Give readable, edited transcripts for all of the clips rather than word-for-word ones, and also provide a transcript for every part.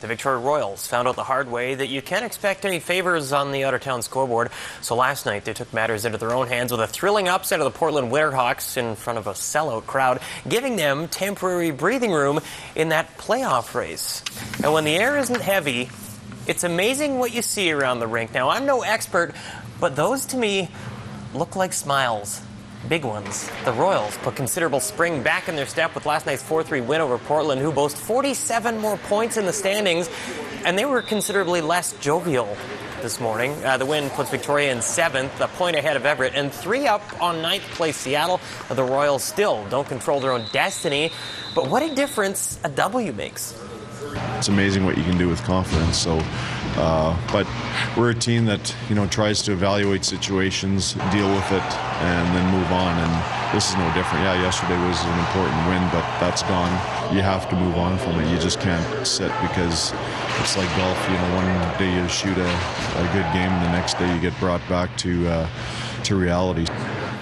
The Victoria Royals found out the hard way that you can't expect any favors on the out-of-town scoreboard, so last night they took matters into their own hands with a thrilling upset of the Portland Winterhawks in front of a sellout crowd, giving them temporary breathing room in that playoff race. And when the air isn't heavy, it's amazing what you see around the rink. Now, I'm no expert, but those to me look like smiles. Big ones. The Royals put considerable spring back in their step with last night's 4-3 win over Portland, who boast 47 more points in the standings, and they were considerably less jovial this morning. The win puts Victoria in 7th, a point ahead of Everett, and 3 up on 9th place Seattle. The Royals still don't control their own destiny, but what a difference a W makes. It's amazing what you can do with confidence. So, but we're a team that, you know, tries to evaluate situations, deal with it, and then move on. And this is no different. Yeah, yesterday was an important win, but that's gone. You have to move on from it. You just can't sit, because it's like golf. You know, one day you shoot a good game, and the next day you get brought back to reality.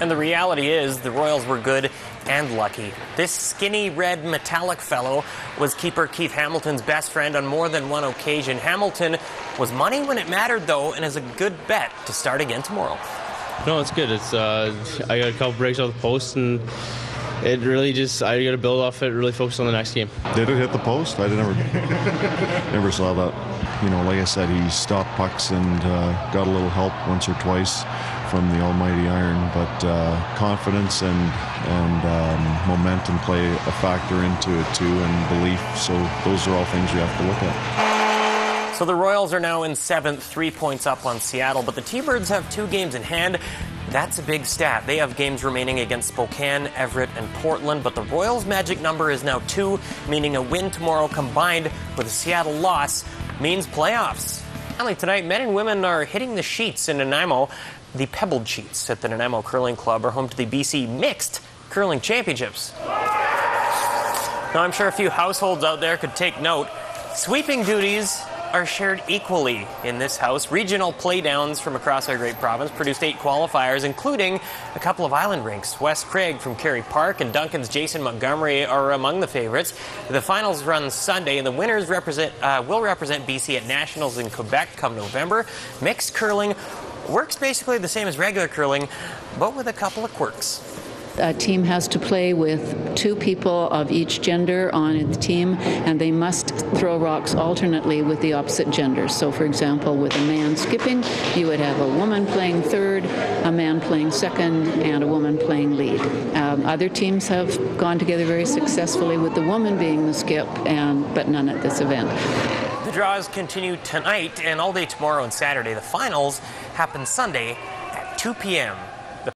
And the reality is the Royals were good and lucky. This skinny red metallic fellow was keeper Keith Hamilton's best friend on more than one occasion. Hamilton was money when it mattered, though, and is a good bet to start again tomorrow. No, it's good. It's I got a couple breaks off the post, and it really just, I got to build off it, really focus on the next game. Did it hit the post? I never saw that. You know, like I said, he stopped pucks and got a little help once or twice from the almighty iron, but confidence and momentum play a factor into it too, and belief. So those are all things you have to look at. So the Royals are now in 7th, 3 points up on Seattle, but the T-Birds have 2 games in hand. That's a big stat. They have games remaining against Spokane, Everett, and Portland, but the Royals' magic number is now 2, meaning a win tomorrow combined with a Seattle loss means playoffs. Finally tonight, men and women are hitting the sheets in Nanaimo. The pebbled sheets at the Nanaimo Curling Club are home to the BC Mixed Curling Championships. Now, I'm sure a few households out there could take note. Sweeping duties are shared equally in this house. Regional playdowns from across our great province produced 8 qualifiers, including a couple of island rinks. Wes Craig from Kerry Park and Duncan's Jason Montgomery are among the favorites. The finals run Sunday, and the winners will represent BC at Nationals in Quebec come November. Mixed curling works basically the same as regular curling, but with a couple of quirks. A team has to play with 2 people of each gender on the team, and they must throw rocks alternately with the opposite gender. So, for example, with a man skipping, you would have a woman playing third, a man playing second, and a woman playing lead. Other teams have gone together very successfully with the woman being the skip, but none at this event. The draws continue tonight and all day tomorrow and Saturday. The finals happen Sunday at 2 p.m.